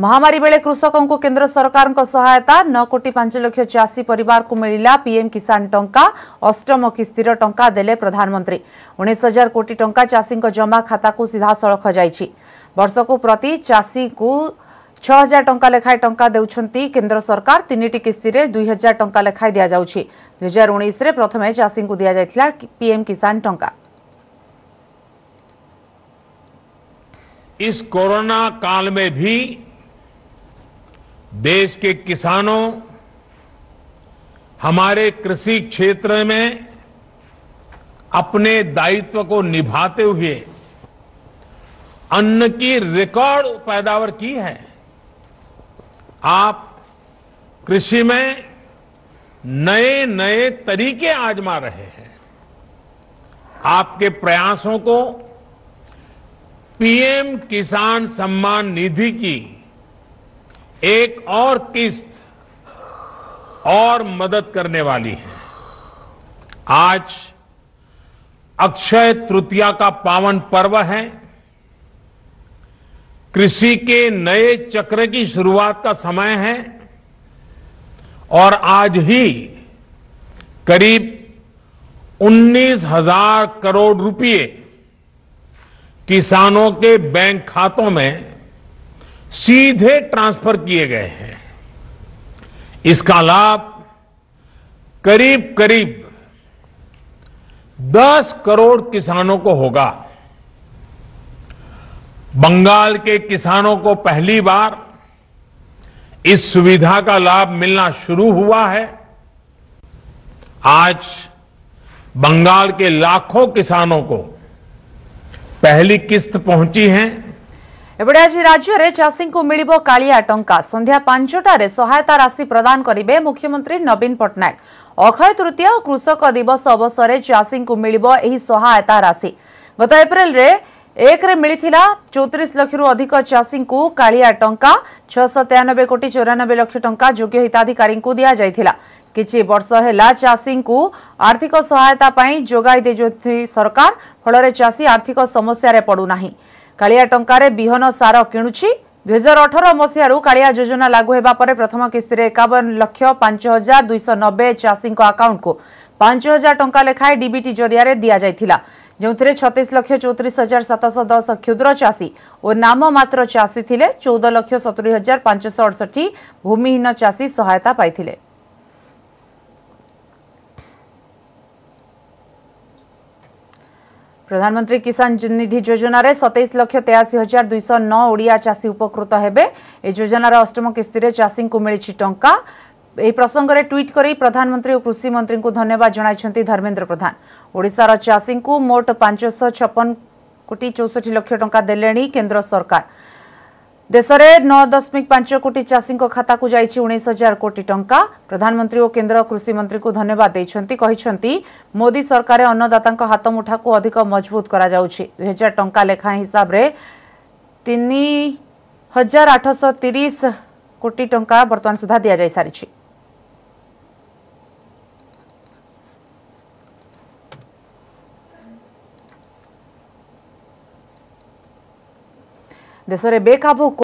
महामारी बेले कृषकों को केंद्र सरकार को सहायता 9 कोटी 5 लाख चाषी परिवार को मिला पीएम किसान टंका अष्टम किस्तिर टंका देले प्रधानमंत्री 19,000 कोटी टंका चाषी जमा खाता को सीधा सड़ख जाइछि। वर्षको प्रति चाषी को 6,000 टंका लेखाएं टंका देउछंती केंद्र सरकार। 3टी किस्तिरे 2,000 टंका लेखाएं दिया जाउछि। 2019 रे प्रथमे चाषी को दिया जायथिला पीएम किसान टंका। इस कोरोना काल में भी देश के किसानों, हमारे कृषि क्षेत्र में अपने दायित्व को निभाते हुए अन्न की रिकॉर्ड पैदावार की है। आप कृषि में नए नए तरीके आजमा रहे हैं। आपके प्रयासों को पीएम किसान सम्मान निधि की एक और किस्त और मदद करने वाली है। आज अक्षय तृतीया का पावन पर्व है। कृषि के नए चक्र की शुरुआत का समय है और आज ही करीब 19,000 करोड़ रुपए किसानों के बैंक खातों में सीधे ट्रांसफर किए गए हैं। इसका लाभ करीब करीब 10 करोड़ किसानों को होगा। बंगाल के किसानों को पहली बार इस सुविधा का लाभ मिलना शुरू हुआ है। आज बंगाल के लाखों किसानों को पहली किस्त पहुंची है। एबड़े आज राज्य में चाषी को मिलिबो कालिया टंका। संध्या 5टार सहायता राशि प्रदान करेंगे मुख्यमंत्री नवीन पट्टनायक। अक्षय तृतीया और कृषक दिवस अवसर में चाषी को मिलिबो एही सहायता राशि। गत एप्रिल रे 1 रे मिलिथिला 34 लाख रु अधिक चाषी को कालिया टंका 693 कोटी 94 लाख टंका योग्य हिताधिकारी को दिया जायथिला। किछि वर्ष हेला चाषी को आर्थिक सहायता पई जोगाई दे जोथि सरकार। फल रे चाषी आर्थिक समस्या रे पडु नाही। कालिया टंकारे बिहन सार किणुछि। 2018 मसीहारू कालिया योजना लागू हेबा परे प्रथम किस्तिरे 51,05,290 चाषी अकाउंट को 5,000 टंका लेखाएं डीबीटी जरिया रे दिया जायथिला। जो 36,34,710 क्षुद्र चाषी और नाम मात्र चाषी थे। 14,70,568 भूमिहीन चाषी सहायता पाई। प्रधानमंत्री किसान निधि योजना रे 27,83,209 ओडिया चाषी उपकृत हेबे। ए योजनार अष्टम किस्ती चाषी को मिली टंका। एही प्रसंगे ट्वीट करी प्रधानमंत्री और कृषि मंत्री को धन्यवाद जणाइछंती धर्मेंद्र प्रधान। ओडिशार चाषी को मोट 556 कोटी 64 लाख टंका देलेणी केंद्र सरकार। देश में 9.5 कोटी चाषी खाता को जाइछि 19,000 कोटी टंका। प्रधानमंत्री और केंद्र कृषि मंत्री को धन्यवाद दैछंती। कहिछंती मोदी सरकार अन्नदाता हाथ मुठा को अधिक मजबूत करा जाउछि। 2,000 टंका लेखाएं हिसाब रे 3,830 कोटी टंका वर्तमान सुधा दिया जाय सारिछि। देश में बेकाबू